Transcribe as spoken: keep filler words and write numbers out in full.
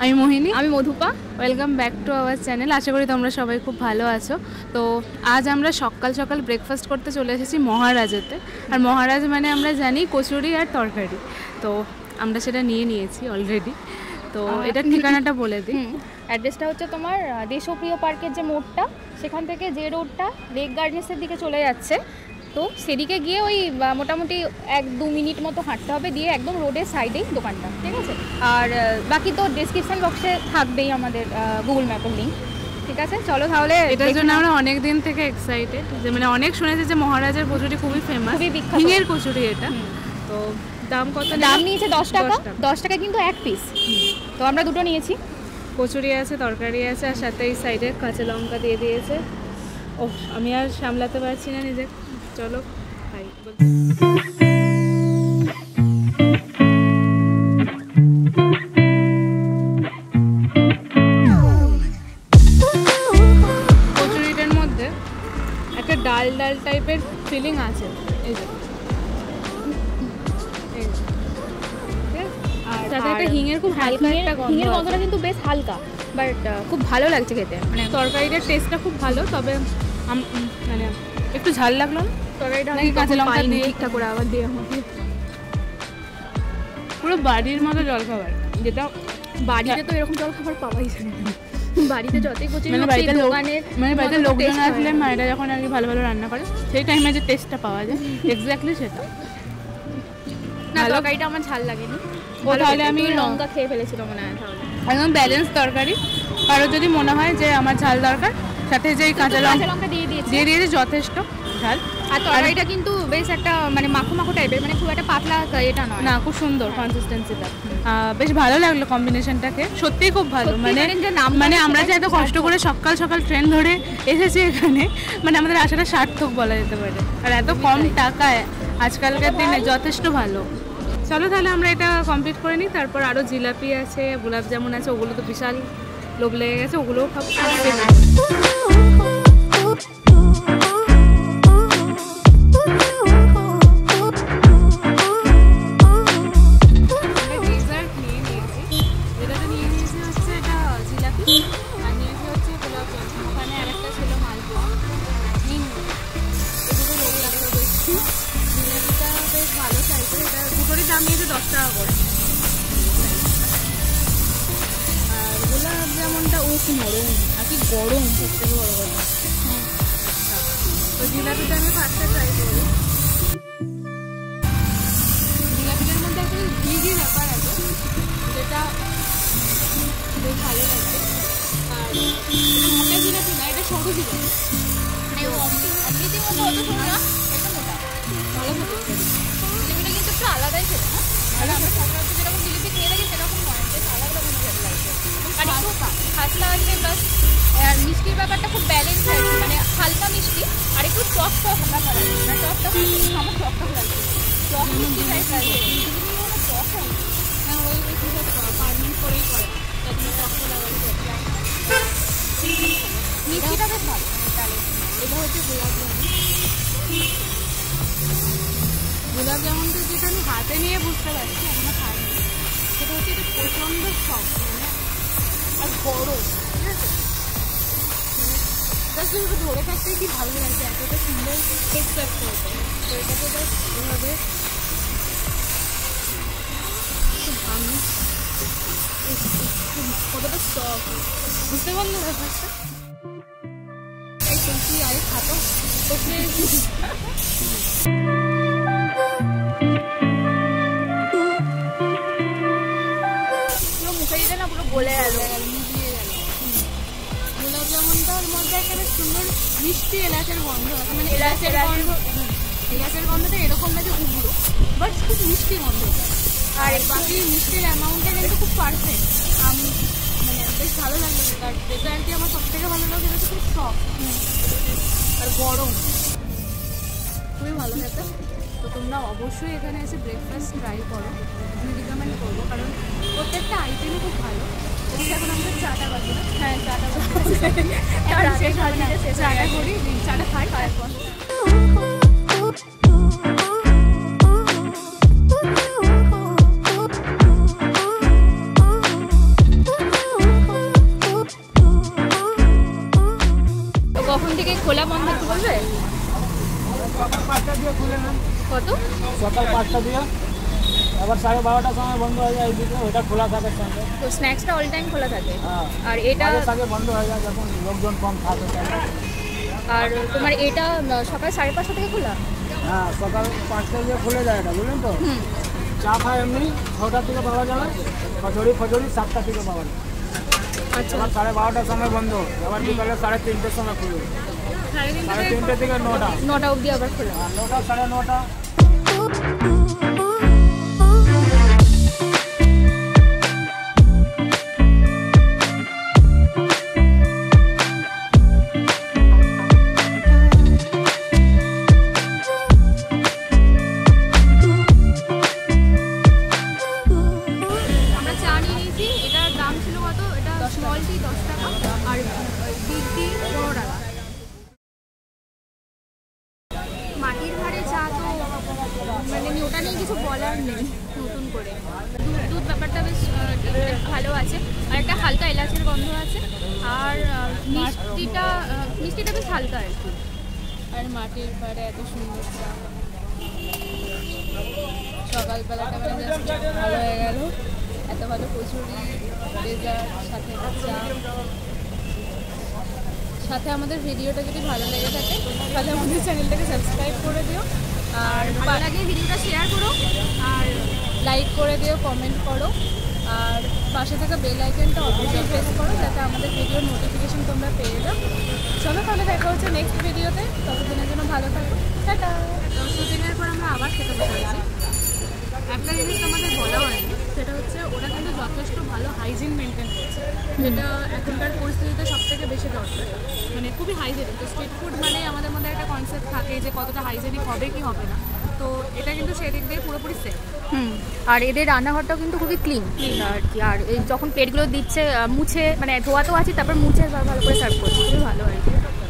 আমি মোহিনী, আমি Madhupa. Welcome back to our channel. আশা করি তোমরা সবাই খুব ভালো আছো। তো আজ আমরা সকাল সকাল ব্রেকফাস্ট করতে চলে এসেছি মহারাজাতে। আর মহারাজ মানে আমরা জানি কচুরি আর তরকারি, তো আমরা সেটা নিয়ে নিয়েছি অলরেডি। তো এটার ঠিকানাটা বলে দিই। অ্যাড্রেসটা হচ্ছে তোমার দেশপ্রিয় পার্কের যে মোড়টা, সেখান থেকে যে রোডটা লেক গার্ডেন্সের দিকে চলে যাচ্ছে, তো সেদিকে গিয়ে ওই মোটামুটি এক দু মিনিট মতো হাঁটতে হবে, দিয়ে একদম রোডের সাইডেই দোকানটা, ঠিক আছে? আর বাকি তো ডেসক্রিপশন বক্সে থাকবেই আমাদের গুগল ম্যাপের লিঙ্ক, ঠিক আছে? চলো তাহলে, এটার জন্য আমরা অনেক দিন থেকে এক্সাইটেড, যে মানে অনেক শুনেছি যে মহারাজার কচুরি খুবই ফেমাস, খুবই বিখ্যাত হিঙের কচুরি এটা। তো দাম কত? দাম নিয়েছে দশ টাকা দশ টাকা কিন্তু এক পিস। তো আমরা দুটো নিয়েছি, কচুরি আছে, তরকারি আছে, আর সাথে এই সাইডে কাঁচা লঙ্কা দিয়ে দিয়েছে। ও আমি আর সামলাতে পারছি না নিজে, চলো খাই। কচুরিটার মধ্যে একটা ডাল ডাল টাইপের ফিলিং আছে, এই যে, আর সাথে একটা হিঙের খুব হালকা একটা গন্ধ, হিঙের গন্ধটা কিন্তু বেশ হালকা, বাট খুব ভালো লাগছে খেতে। মানে তরকারিটার টেস্টটা খুব ভালো, তবে মানে একটু ঝাল লাগলো না? তরকারিটা নাকি কাঁচা লঙ্কা দিয়ে ঠিকঠাক করে আবার দিয়ে আমাকে পুরো বাড়ির মতো জলখাবার, যেটা বাড়িতে তো এরকম জলখাবার পাওয়াই যায় না। বাড়িতে যতই কচুরি মানে বাড়িতে লোকজন আসলে মায়েরা যখন আর কি ভালো ভালো রান্না করে, সেই টাইমে যে টেস্টটা পাওয়া যায়, এক্স্যাক্টলি সেটা না। তরকারিটা আমার ঝাল লাগেনি, তাহলে আমি লঙ্কা খেয়ে ফেলেছিলাম মনে হয়। তাহলে একদম ব্যালেন্স তরকারি। কারো যদি মনে হয় যে আমার ঝাল দরকার, সাথে যে কাঁচা লঙ্কা দিয়ে দিয়েছে দিয়ে দিয়েছে যথেষ্ট ঝাল। আর তরকারিটা কিন্তু বেশ একটা মানে মাখো মাখো টাইপের, মানে খুব একটা পাতলা এটা নয় না, খুব সুন্দর কনসিস্টেন্সিটা। বেশ ভালো লাগলো কম্বিনেশনটাকে, সত্যিই খুব ভালো। মানে মানে আমরা যে এত কষ্ট করে সকাল সকাল ট্রেন ধরে এসেছি এখানে, মানে আমাদের আশাটা সার্থক বলা যেতে পারে। আর এত কম টাকায় আজকালকার দিনে যথেষ্ট ভালো। চলো তাহলে আমরা এটা কমপ্লিট করে নিই, তারপর আরও জিলাপি আছে, গোলাপ জামুন আছে, ওগুলো তো বিশাল লোভ লেগে গেছে, ওগুলোও খাবো। ডেজার্ট নিয়ে নিয়েছি, যেটাতে নিয়ে নিয়েছি হচ্ছে এটা জিলাপি, আর নিয়েছি হচ্ছে গোলাপ জামুন, ওখানে আর একটা ছিল মালপোয়া। এগুলো লোভ লাগলো দেখছি। জিলাপিটা বেশ ভালো সাইজের, এটা দুটোরই দাম নিয়েছে দশ টাকা করে। আর গোলাপ জামুনটা ও কি নরম, আর কি গরম, সত্যি বড় গরম। তো জিলাপিটা আমি ফার্স্টে ট্রাই করি। জিলাপিটার মধ্যে একটা ঘি ঘি ব্যাপার আছে, যেটা বেশ ভালো লাগছে। আর মোটা জিলাপি না, এটা সরু জিলাপি, ভালো থাকে। জিলাপিটা কিন্তু একটু আলাদাই খেতে, না আমরা সাধারণত যেরকম জিলিপি খেয়ে থাকি সেরকম নয়, বেশ আলাদা ভালো খেতে লাগছে। আর খাসলা আসলে বাস, আর মিষ্টির ব্যাপারটা খুব ব্যালেন্স হয়েছে, মানে হালকা মিষ্টি আর একটু টক টক ব্যাপার আছে। মানে টক টক আমার টক টক লাগছে, টক মিষ্টি টাইপ লাগছে, কোনো টক হয় না, ওই ওইটা পারমেন্ট করেই করে, তার জন্য টক টক লাগাই যায়। মিষ্টিটা বেশ ভালো। তাহলে এটা হচ্ছে গোলাপ জামুন। গোলাপ জামুনটা যেটা আমি হাতে নিয়ে বুঝতে পারছি এখনো খাইনি, সেটা হচ্ছে এটা প্রচণ্ড সফট, মানে আর গরম, ঠিক আছে? মানে ধরে থাকতেই কি ভালো লাগছে, এতটা সুন্দর টেক্সচার করতে। তো এটাকে জাস্ট এভাবে কতটা সফট, বুঝতে পারলো ব্যাপারটা? এই তুলসি আরে খাতো ওকে। গোলাপ জামুনটার মধ্যে একটা সুন্দর মিষ্টি এলাচের গন্ধ আছে, মানে এলাচের গন্ধ, এলাচের গন্ধটা এরকম না যে উগ্র, বাট খুব মিষ্টি গন্ধ। আর বাকি মিষ্টির অ্যামাউন্টটা কিন্তু খুব পারফেক্ট। আমি মানে বেশ ভালো লাগলো সেটা। আর ডেজার্টটি আমার সব থেকে ভালো লাগলো, যেটা খুব সফট আর গরম, খুবই ভালো খেতে। তো তোমরা অবশ্যই এখানে এসে ব্রেকফাস্ট ট্রাই করো, আমি রিকমেন্ড করবো, কারণ প্রত্যেকটা আইটেমই খুব ভালো। এখন আমরা চাটা বাজি না, হ্যাঁ চাটা বাজি, চাটা করি, চাটা খাই, তারপর কত সকাল পাঁচটা দিয়া আবার সাড়ে বারোটার সময় বন্ধ হয়ে যায়। এইদিকে এটা খোলা থাকে সঙ্গে তো স্ন্যাক্সটা অল টাইম খোলা থাকে আর এটা সঙ্গে বন্ধ হয়ে যায় যখন লোকজন কম থাকে। আর তোমার এটা সকাল সাড়ে পাঁচটা থেকে খোলা? হ্যাঁ সকাল পাঁচটা দিয়ে খুলে যায় এটা, বুঝলেন তো। চা খায় এমনি ছটা থেকে পাওয়া যাবে, কচুরি ফচুরি সাতটা থেকে পাওয়া যাবে। আচ্ছা সাড়ে বারোটার সময় বন্ধ, আবার বিকালে সাড়ে তিনটার সময় খুলে। সাড়ে তিনটা থেকে নটা নটা অবধি আবার খোলা। নটা সাড়ে নটা। মাটির ভাড়ে চা তো মানে ওটা নিয়ে কিছু বলার নেই, নতুন করে দুধ দুধ ব্যাপারটা বেশ ভালো আছে। আর একটা হালকা এলাচের গন্ধ আছে, আর মিষ্টিটা মিষ্টিটা বেশ হালকা আর কি। আর মাটির ভাড়ে এত সুন্দর চা, সকালবেলাটা মানে ভালো হয়ে গেল। এত ভালো কচুরি, ডেজার্ট, সাথে চা, সাথে আমাদের ভিডিওটা যদি ভালো লেগে থাকে তাহলে আমাদের চ্যানেলটাকে সাবস্ক্রাইব করে দিও, আর ভালো লাগে ভিডিওটা শেয়ার করো, আর লাইক করে দিও, কমেন্ট করো, আর পাশে থাকা বেল আইকনটা অবশ্যই প্রেস করো যাতে আমাদের ভিডিওর নোটিফিকেশন তোমরা পেয়ে যাও। চলো তাহলে দেখা হচ্ছে নেক্সট ভিডিওতে, ততদিনের জন্য ভালো থাকো, টাটা। দুদিনের পর আমরা আবার খেতে বসেছি। একটা জিনিস আমাদের বলা হয়নি, সেটা হচ্ছে ওরা কিন্তু যথেষ্ট ভালো হাইজিন মেনটেন করছে, যেটা এখনকার পরিস্থিতিতে সব থেকে বেশি দরকার। মানে খুবই হাইজেনিক, তো স্ট্রিট ফুড মানে আমাদের মধ্যে একটা কনসেপ্ট থাকে যে কতটা হাইজেনিক হবে কি হবে না, তো এটা কিন্তু সেদিক দিয়ে পুরোপুরি সেফ। হুম আর এদের রান্নাঘরটাও কিন্তু খুবই ক্লিন আর কি। আর যখন প্লেটগুলো দিচ্ছে মুছে, মানে ধোয়া তো আছে, তারপর মুছে ভালো করে সার্ভ করছে, খুবই ভালো আর কি।